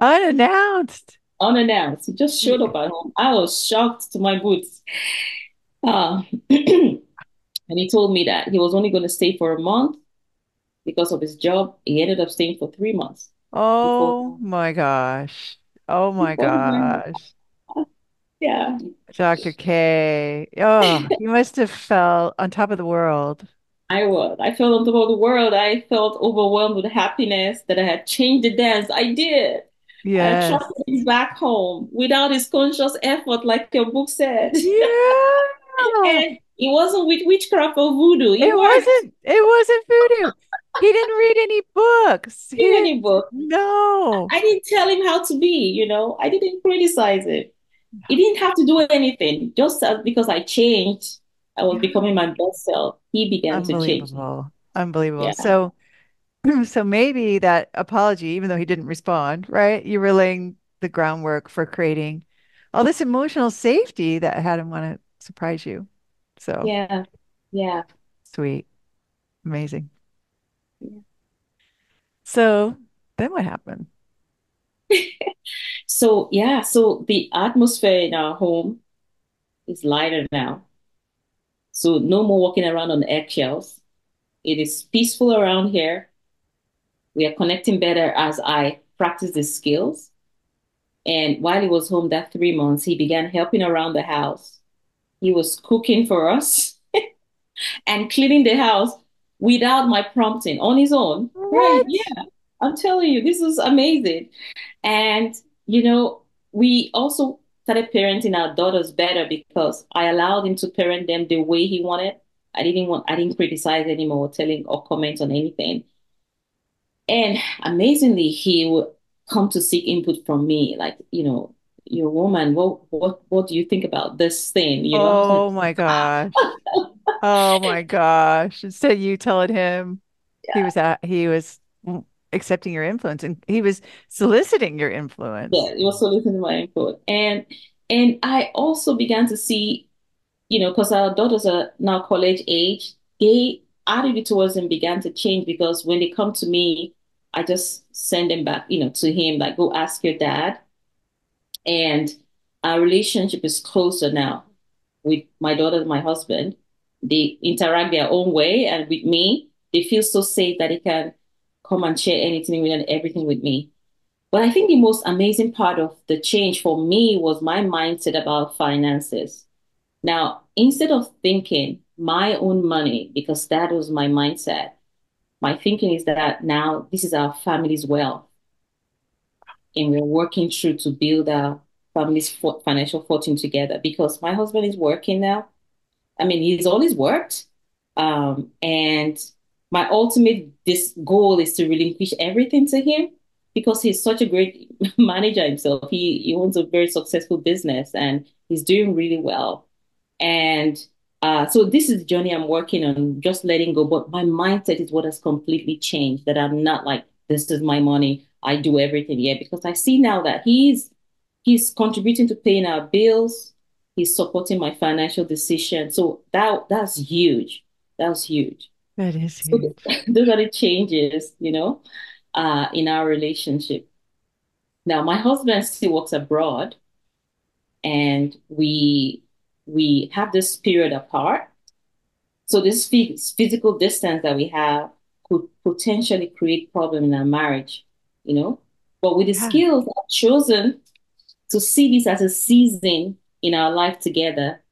Unannounced. Unannounced. He just showed up at home. I was shocked to my boots. Uh, And he told me that he was only going to stay for a month because of his job. He ended up staying for three months. Oh my gosh. Oh my gosh. Yeah. Doctor Kay. Oh, you must have felt on top of the world. I was. I felt on top of the world. I felt overwhelmed with happiness that I had changed the dance. I did. Yes. I trusted him back home without his conscious effort, like your book said. Yeah. And it wasn't with witchcraft or voodoo. It, it was. wasn't. It wasn't voodoo. He didn't read any books. He didn't read any book. No. I didn't tell him how to be. You know, I didn't criticize it. He didn't have to do anything. Just because I changed, I was becoming my best self. He began to change. Unbelievable. Yeah. So, so maybe that apology, even though he didn't respond, right? You were laying the groundwork for creating all this emotional safety that had him want to surprise you. So yeah, yeah, sweet, amazing. Yeah. So then what happened? So yeah, so the atmosphere in our home is lighter now. So no more walking around on eggshells. It is peaceful around here. We are connecting better as I practice the skills. And while he was home that three months, he began helping around the house. He was cooking for us and cleaning the house without my prompting, on his own. What? Right? Yeah, I'm telling you, this is amazing. And, you know, we also started parenting our daughters better because I allowed him to parent them the way he wanted. I didn't want, I didn't criticize anymore, telling or comment on anything. And amazingly, he would come to seek input from me, like, you know, your woman, what what what do you think about this thing? You know? Oh my gosh! Oh my gosh! Instead, you telling him, yeah. he was uh, he was accepting your influence, and he was soliciting your influence. Yeah, he was soliciting my input, and and I also began to see, you know, because our daughters are now college age, they attitude towards them began to change because when they come to me, I just send them back, you know, to him, like, go ask your dad. And our relationship is closer now with my daughter and my husband. They interact their own way, and with me, they feel so safe that they can come and share anything with and everything with me. But I think the most amazing part of the change for me was my mindset about finances. Now, instead of thinking my own money, because that was my mindset, my thinking is that now this is our family's wealth. And we're working through to build our family's for financial fortune together because my husband is working now. I mean, he's always worked. Um, and my ultimate this goal is to relinquish everything to him because he's such a great manager himself. He, he owns a very successful business and he's doing really well. And uh, so this is the journey I'm working on, just letting go. But my mindset is what has completely changed, that I'm not like, this is my money. I do everything, yeah, because I see now that he's he's contributing to paying our bills. He's supporting my financial decision. So that that's huge. That's huge. That is huge. So those are the changes, you know, uh, in our relationship. Now, my husband still works abroad, and we we have this period apart. So this physical distance that we have could potentially create problem in our marriage. You know, but with the yeah. skills, I've chosen to see this as a season in our life together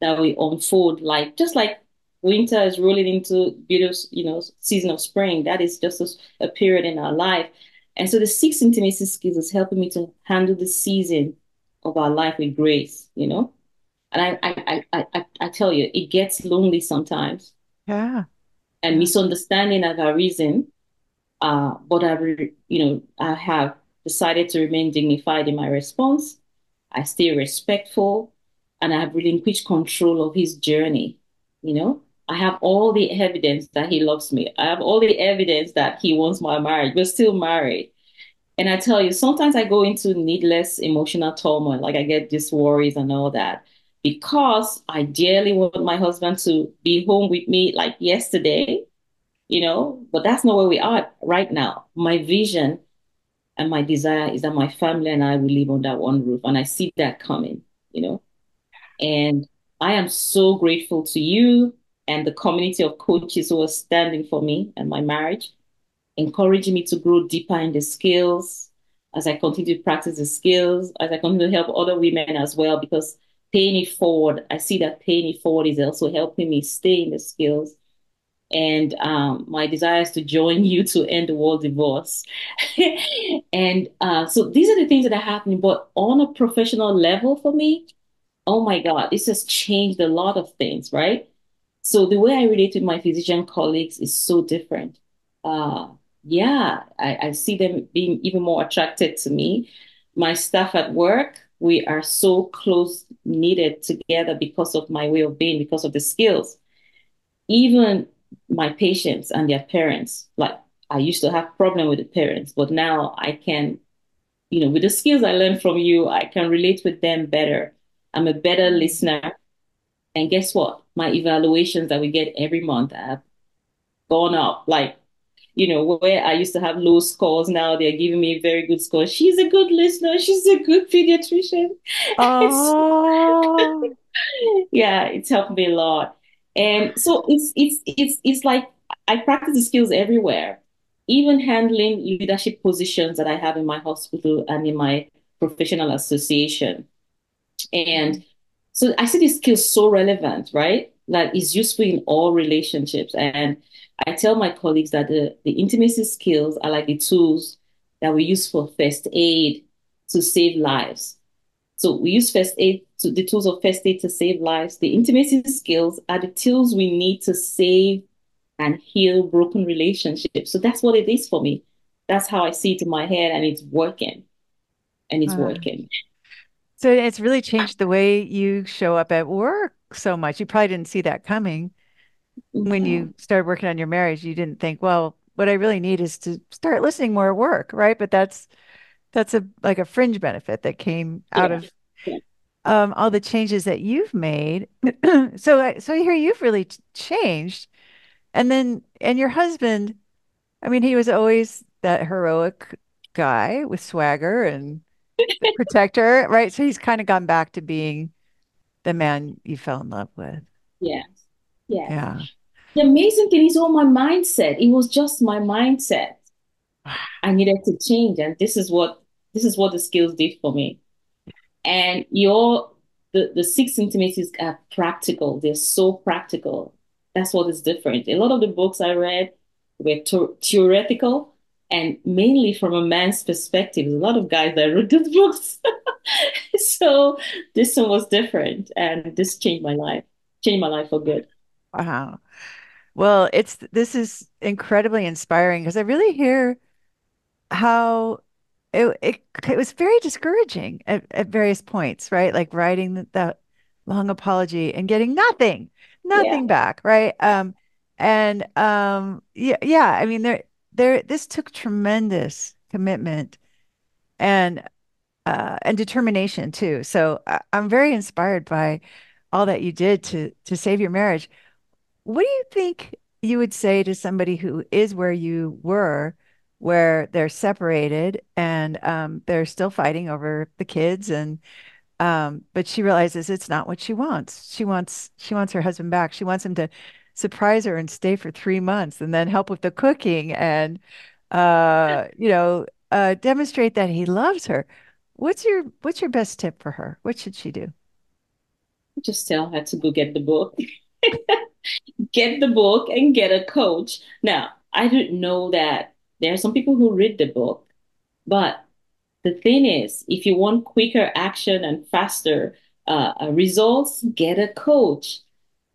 that we unfold, like just like winter is rolling into beautiful, you know, season of spring. That is just a, a period in our life. And so the six intimacy skills is helping me to handle the season of our life with grace, you know. And I, I, I, I, I tell you, it gets lonely sometimes. Yeah. And misunderstanding of our reason. uh, but I've, you know, I have decided to remain dignified in my response. I stay respectful, and I have relinquished control of his journey. You know, I have all the evidence that he loves me. I have all the evidence that he wants my marriage. We're still married. And I tell you, sometimes I go into needless emotional turmoil, like I get these worries and all that, because I dearly want my husband to be home with me like yesterday, you know, but that's not where we are right now. My vision and my desire is that my family and I will live under one roof, and I see that coming, you know. And I am so grateful to you and the community of coaches who are standing for me and my marriage, encouraging me to grow deeper in the skills as I continue to practice the skills, as I continue to help other women as well, because paying it forward, I see that paying it forward is also helping me stay in the skills. And um, my desire is to join you to end the world divorce. And uh, so these are the things that are happening, but on a professional level for me, oh my God, this has changed a lot of things, right? So the way I relate with my physician colleagues is so different. Uh, Yeah, I, I see them being even more attracted to me. My staff at work, we are so close knitted together because of my way of being, because of the skills. Even my patients and their parents, like I used to have problem with the parents, but now I can, you know, with the skills I learned from you, I can relate with them better. I'm a better listener. And guess what? My evaluations that we get every month have gone up, like, you know, where I used to have low scores, now they're giving me very good scores. She's a good listener. She's a good pediatrician. Oh. Yeah, it's helped me a lot. And so it's, it's, it's, it's like I practice the skills everywhere, even handling leadership positions that I have in my hospital and in my professional association. And so I see these skills so relevant, right? That is useful in all relationships. And I tell my colleagues that the, the intimacy skills are like the tools that we use for first aid to save lives. So we use first aid, to, the tools of first aid to save lives. The intimacy skills are the tools we need to save and heal broken relationships. So that's what it is for me. That's how I see it in my head, and it's working. And it's uh, working. So it's really changed the way you show up at work so much. You probably didn't see that coming. When you started working on your marriage, you didn't think, well, what I really need is to start listening more at work, right? But that's that's a like a fringe benefit that came out yeah. of yeah. Um, all the changes that you've made. so, so here you've really changed, and then and your husband, I mean, he was always that heroic guy with swagger and protector, right? So he's kind of gone back to being the man you fell in love with. Yeah. Yeah. yeah. The amazing thing is all my mindset. It was just my mindset. I needed to change. And this is what this is what the skills did for me. And your the, the six intimacies are practical. They're so practical. That's what is different. A lot of the books I read were theoretical and mainly from a man's perspective. There's a lot of guys that wrote those books. So this one was different, and this changed my life. Changed my life for good. Wow. Well, it's this is incredibly inspiring, because I really hear how it, it it was very discouraging at, at various points, right? Like writing the, the long apology and getting nothing, nothing yeah. back, right? Um, and um, yeah, yeah. I mean, there, there. This took tremendous commitment and uh, and determination too. So I, I'm very inspired by all that you did to to save your marriage. What do you think you would say to somebody who is where you were, where they're separated and um, they're still fighting over the kids, and um, but she realizes it's not what she wants. She wants she wants her husband back. She wants him to surprise her and stay for three months and then help with the cooking and uh, you know uh, demonstrate that he loves her. What's your what's your best tip for her? What should she do? Just tell her to go get the book. Get the book and get a coach. Now, I don't know that there are some people who read the book, but the thing is, if you want quicker action and faster uh, results, get a coach.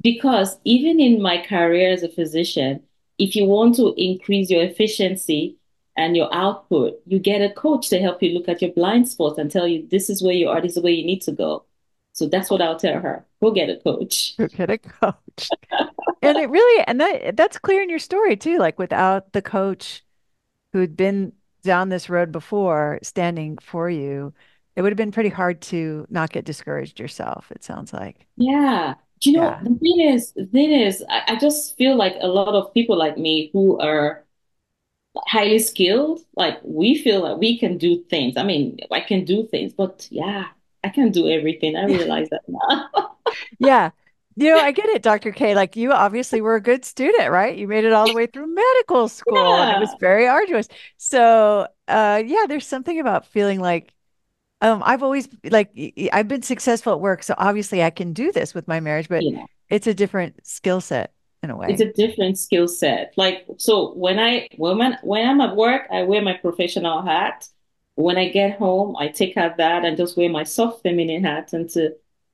Because even in my career as a physician, if you want to increase your efficiency and your output, you get a coach to help you look at your blind spots and tell you, this is where you are, this is where you need to go. So that's what I'll tell her. Go get a coach. Go get a coach. And it really, and that that's clear in your story too. Like without the coach who had been down this road before standing for you, it would have been pretty hard to not get discouraged yourself, it sounds like. Yeah. Do you know, yeah. the thing is, the thing is, I, I just feel like a lot of people like me who are highly skilled, like we feel like we can do things. I mean, I can do things, but yeah, I can do everything. I realize that now. Yeah. You know, I get it, Doctor Kay. Like you obviously were a good student, right? You made it all the way through medical school. Yeah. And it was very arduous. So uh, yeah, there's something about feeling like, Um, I've always like I've been successful at work, so obviously I can do this with my marriage, but yeah. It's a different skill set in a way. It's a different skill set. Like so, when I when when I'm at work, I wear my professional hat. When I get home, I take out that and just wear my soft feminine hat, and to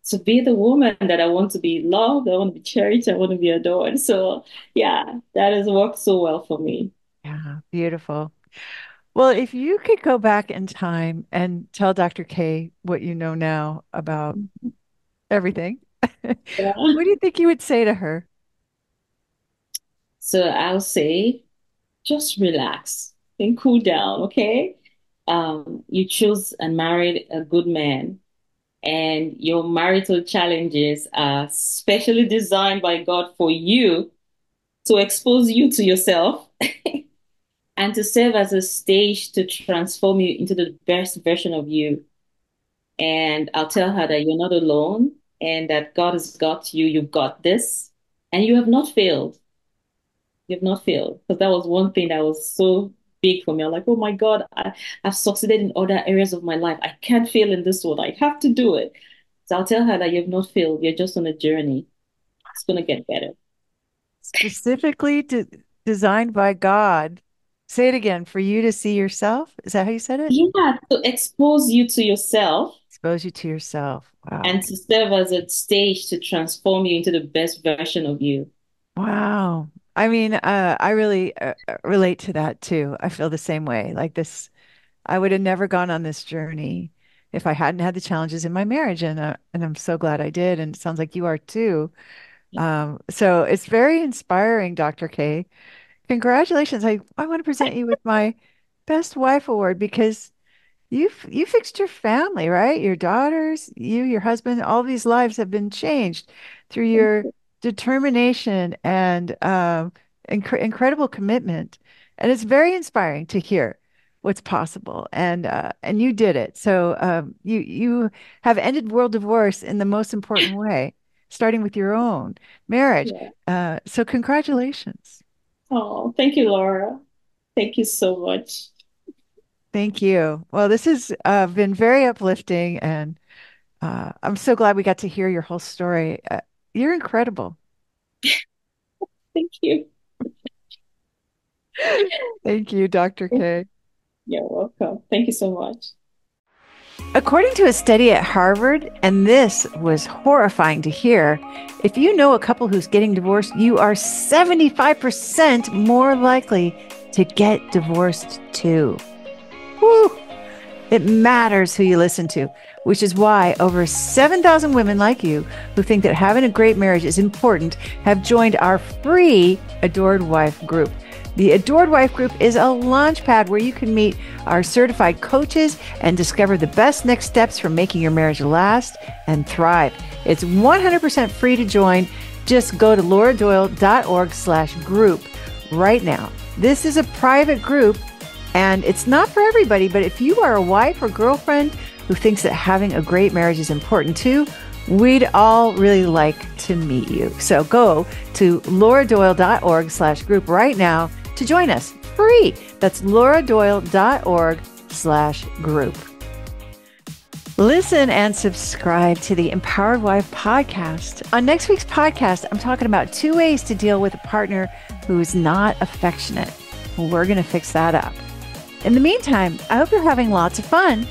to be the woman that I want to be, loved, I want to be cherished, I want to be adored. So yeah, that has worked so well for me. Yeah, beautiful. Well, if you could go back in time and tell Doctor Kay what you know now about everything, yeah. What do you think you would say to her? So I'll say, just relax and cool down, okay? Um, you chose and married a good man, and your marital challenges are specially designed by God for you to expose you to yourself. And to serve as a stage to transform you into the best version of you. And I'll tell her that you're not alone and that God has got you, you've got this, and you have not failed. You have not failed. Because that was one thing that was so big for me. I'm like, oh my God, I, I've succeeded in other areas of my life. I can't fail in this one. I have to do it. So I'll tell her that you've not failed. You're just on a journey. It's going to get better. Specifically de- designed by God. Say it again, for you to see yourself? Is that how you said it? Yeah, to expose you to yourself. Expose you to yourself. Wow. And to serve as a stage to transform you into the best version of you. Wow. I mean, uh, I really uh, relate to that too. I feel the same way. Like this, I would have never gone on this journey if I hadn't had the challenges in my marriage. And, uh, and I'm so glad I did. And it sounds like you are too. Um, so it's very inspiring, Doctor Kay. Congratulations. I, I want to present you with my Best Wife Award because you've you fixed your family, right? Your daughters, you, your husband, all these lives have been changed through your determination and um, inc- incredible commitment. And it's very inspiring to hear what's possible. And uh, and you did it. So um, you you have ended world divorce in the most important way, starting with your own marriage. Yeah. Uh, so congratulations. Oh, thank you, Laura. Thank you so much. Thank you. Well, this has uh, been very uplifting, and uh, I'm so glad we got to hear your whole story. Uh, you're incredible. Thank you. Thank you, Doctor Kay. You're welcome. Thank you so much. According to a study at Harvard, and this was horrifying to hear, if you know a couple who's getting divorced, you are seventy-five percent more likely to get divorced too. Woo! It matters who you listen to, which is why over seven thousand women like you who think that having a great marriage is important have joined our free Adored Wife group. The Adored Wife Group is a launchpad where you can meet our certified coaches and discover the best next steps for making your marriage last and thrive. It's one hundred percent free to join. Just go to lauradoyle.org slash group right now. This is a private group and it's not for everybody, but if you are a wife or girlfriend who thinks that having a great marriage is important too, we'd all really like to meet you. So go to lauradoyle.org slash group right now to join us free. That's lauradoyle.org slash group. Listen and subscribe to the Empowered Wife podcast. On next week's podcast, I'm talking about two ways to deal with a partner who is not affectionate. We're going to fix that up. In the meantime, I hope you're having lots of fun.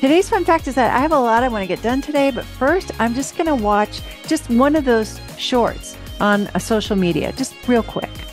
Today's fun fact is that I have a lot I want to get done today, but first I'm just going to watch just one of those shorts on a social media, just real quick.